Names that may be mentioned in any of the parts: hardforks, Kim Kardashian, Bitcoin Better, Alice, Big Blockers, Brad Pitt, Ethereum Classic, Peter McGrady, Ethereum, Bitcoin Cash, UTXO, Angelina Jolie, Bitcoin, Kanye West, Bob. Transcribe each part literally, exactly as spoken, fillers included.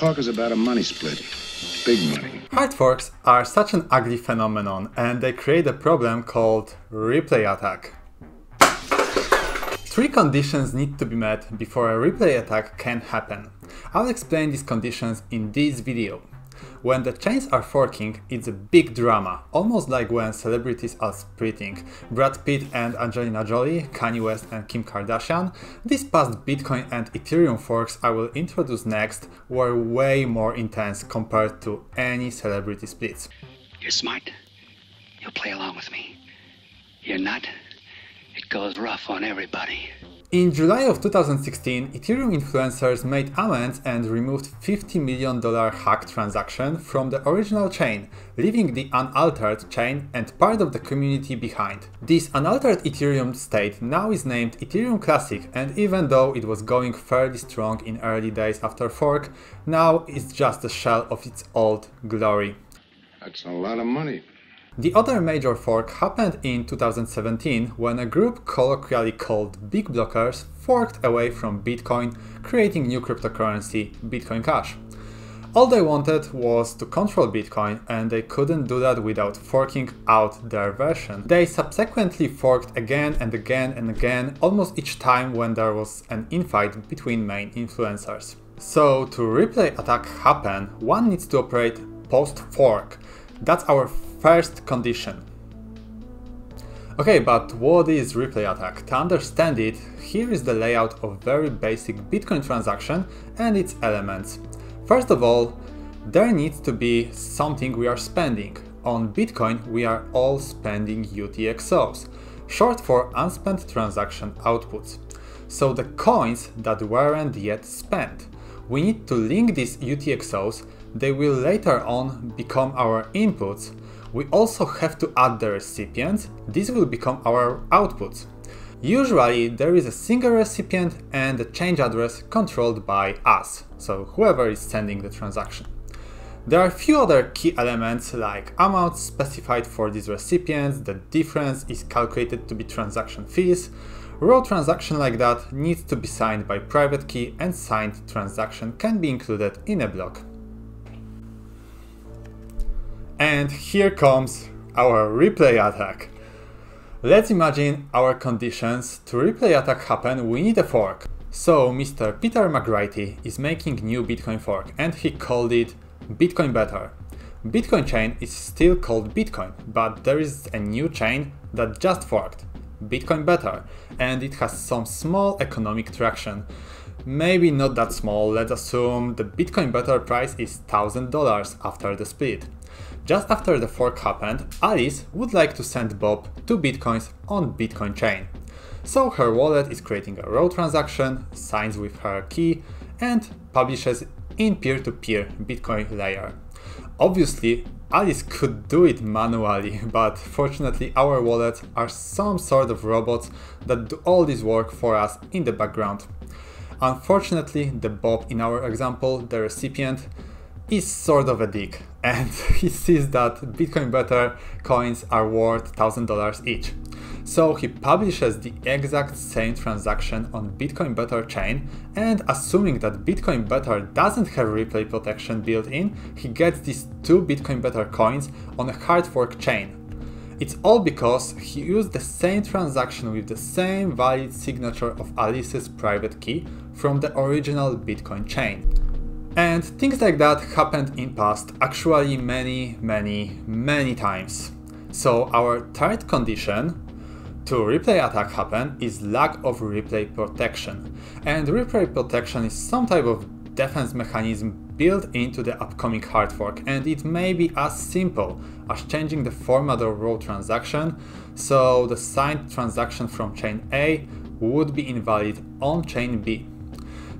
talk is about a money split. Big money. Hard forks are such an ugly phenomenon, and they create a problem called replay attack. Three conditions need to be met before a replay attack can happen. I'll explain these conditions in this video. When the chains are forking, it's a big drama, almost like when celebrities are splitting. Brad Pitt and Angelina Jolie, Kanye West and Kim Kardashian. These past Bitcoin and Ethereum forks I will introduce next were way more intense compared to any celebrity splits. You're smart. You'll play along with me. You're not. It goes rough on everybody. In July of two thousand sixteen, Ethereum influencers made amends and removed fifty million dollar hack transaction from the original chain, leaving the unaltered chain and part of the community behind. This unaltered Ethereum state now is named Ethereum Classic, and even though it was going fairly strong in early days after fork, now it's just a shell of its old glory. That's a lot of money. The other major fork happened in two thousand seventeen, when a group colloquially called Big Blockers forked away from Bitcoin, creating new cryptocurrency, Bitcoin Cash. All they wanted was to control Bitcoin, and they couldn't do that without forking out their version. They subsequently forked again and again and again, almost each time when there was an infight between main influencers. So to replay attack happen, one needs to operate post-fork. That's our first condition. Okay, but what is replay attack? To understand it, here is the layout of very basic Bitcoin transaction and its elements. First of all, there needs to be something we are spending. On Bitcoin, we are all spending U T X Os, short for unspent transaction outputs. So the coins that weren't yet spent. We need to link these U T X Os, they will later on become our inputs. We also have to add the recipients, these will become our outputs. Usually there is a single recipient and a change address controlled by us, so whoever is sending the transaction. There are a few other key elements like amounts specified for these recipients, the difference is calculated to be transaction fees. Raw transaction like that needs to be signed by private key, and signed transaction can be included in a block. And here comes our replay attack. Let's imagine our conditions. To replay attack happen, we need a fork. So Mister Peter McGrady is making new Bitcoin fork, and he called it Bitcoin Better. Bitcoin chain is still called Bitcoin, but there is a new chain that just forked, Bitcoin Better, and it has some small economic traction. Maybe not that small, let's assume the Bitcoin Better price is one thousand dollars after the split. Just after the fork happened, Alice would like to send Bob two bitcoins on Bitcoin chain. So her wallet is creating a raw transaction, signs with her key, and publishes in peer-to-peer Bitcoin layer. Obviously, Alice could do it manually, but fortunately our wallets are some sort of robots that do all this work for us in the background. Unfortunately, the Bob in our example, the recipient, is sort of a dick, and he sees that Bitcoin Better coins are worth one thousand dollars each. So he publishes the exact same transaction on Bitcoin Better chain, and assuming that Bitcoin Better doesn't have replay protection built in, he gets these two Bitcoin Better coins on a hard fork chain. It's all because he used the same transaction with the same valid signature of Alice's private key from the original Bitcoin chain. And things like that happened in past actually many, many, many times. So our third condition to replay attack happen is lack of replay protection. And replay protection is some type of defense mechanism built into the upcoming hard fork, and it may be as simple as changing the format of raw transaction, so the signed transaction from chain A would be invalid on chain B.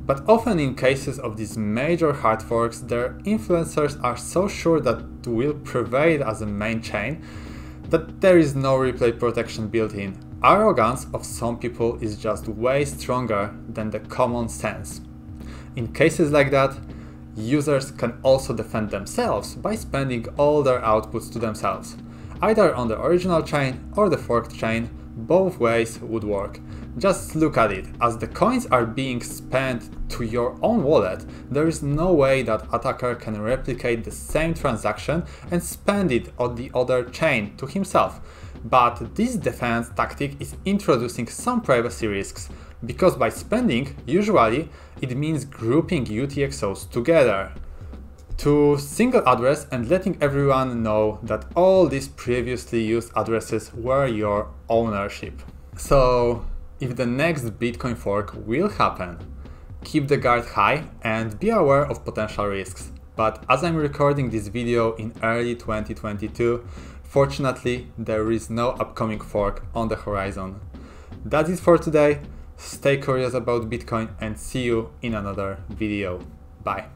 But often in cases of these major hard forks, their influencers are so sure that it will prevail as a main chain that there is no replay protection built in. Arrogance of some people is just way stronger than the common sense. In cases like that, users can also defend themselves by spending all their outputs to themselves, either on the original chain or the forked chain, both ways would work. Just look at it, as the coins are being spent to your own wallet, there is no way that attacker can replicate the same transaction and spend it on the other chain to himself. But this defense tactic is introducing some privacy risks, because by spending, usually, it means grouping U T X Os together to single address and letting everyone know that all these previously used addresses were your ownership. So, if the next Bitcoin fork will happen, keep the guard high and be aware of potential risks. But as I'm recording this video in early twenty twenty-two, fortunately, there is no upcoming fork on the horizon. That's it for today. Stay curious about Bitcoin and see you in another video. Bye.